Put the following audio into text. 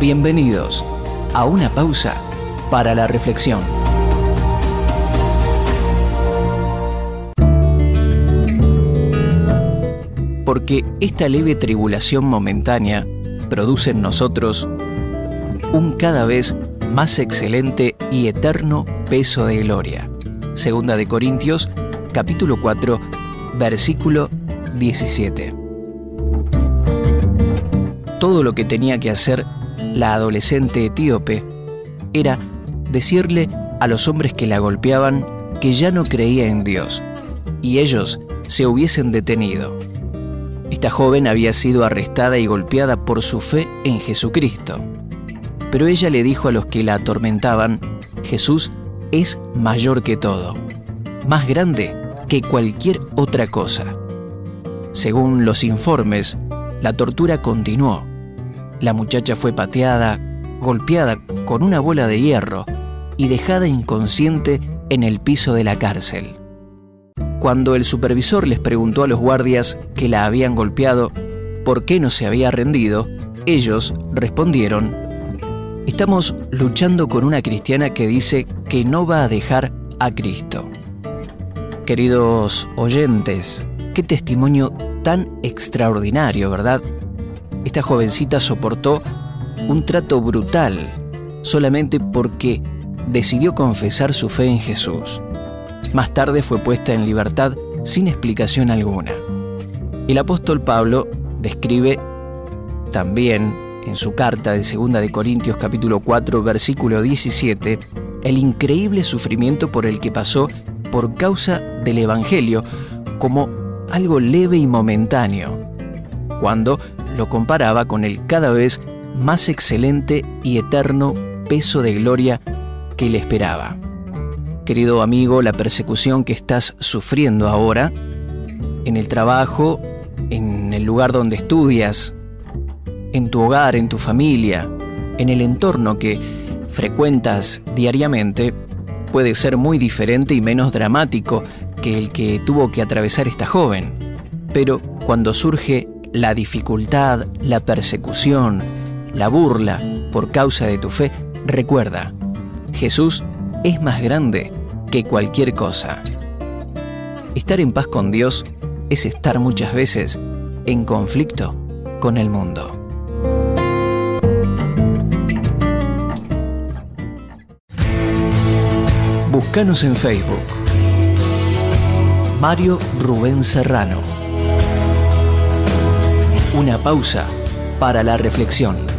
Bienvenidos a una pausa para la reflexión. Porque esta leve tribulación momentánea produce en nosotros un cada vez más excelente y eterno peso de gloria. Segunda de Corintios, capítulo 4, versículo 17. Todo lo que tenía que hacer la adolescente etíope era decirle a los hombres que la golpeaban que ya no creía en Dios, y ellos se hubiesen detenido. Esta joven había sido arrestada y golpeada por su fe en Jesucristo. Pero ella le dijo a los que la atormentaban: Jesús es mayor que todo, más grande que cualquier otra cosa. Según los informes, la tortura continuó. La muchacha fue pateada, golpeada con una bola de hierro y dejada inconsciente en el piso de la cárcel. Cuando el supervisor les preguntó a los guardias que la habían golpeado por qué no se había rendido, ellos respondieron: estamos luchando con una cristiana que dice que no va a dejar a Cristo. Queridos oyentes, qué testimonio tan extraordinario, ¿verdad? Esta jovencita soportó un trato brutal solamente porque decidió confesar su fe en Jesús. Más tarde fue puesta en libertad sin explicación alguna. El apóstol Pablo describe también en su carta de 2 de Corintios capítulo 4 versículo 17 el increíble sufrimiento por el que pasó por causa del Evangelio como algo leve y momentáneo, cuando lo comparaba con el cada vez más excelente y eterno peso de gloria que le esperaba. Querido amigo, la persecución que estás sufriendo ahora, en el trabajo, en el lugar donde estudias, en tu hogar, en tu familia, en el entorno que frecuentas diariamente, puede ser muy diferente y menos dramático que el que tuvo que atravesar esta joven. Pero cuando surge la dificultad, la persecución, la burla por causa de tu fe, recuerda, Jesús es más grande que cualquier cosa. Estar en paz con Dios es estar muchas veces en conflicto con el mundo. Búscanos en Facebook. Mario Rubén Serrano. Una pausa para la reflexión.